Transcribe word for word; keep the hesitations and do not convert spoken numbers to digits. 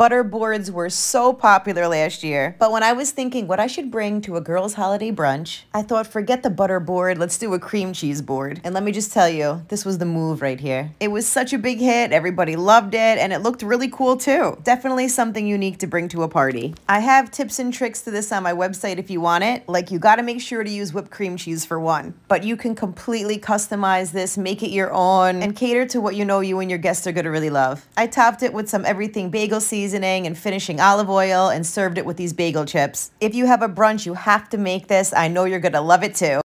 Butter boards were so popular last year. But when I was thinking what I should bring to a girls' holiday brunch, I thought, forget the butter board, let's do a cream cheese board. And let me just tell you, this was the move right here. It was such a big hit, everybody loved it, and it looked really cool too. Definitely something unique to bring to a party. I have tips and tricks to this on my website if you want it. Like, you gotta make sure to use whipped cream cheese for one, but you can completely customize this, make it your own, and cater to what you know you and your guests are gonna really love. I topped it with some everything bagel seasoning and finishing olive oil and served it with these bagel chips. If you have a brunch, you have to make this. I know you're gonna love it too.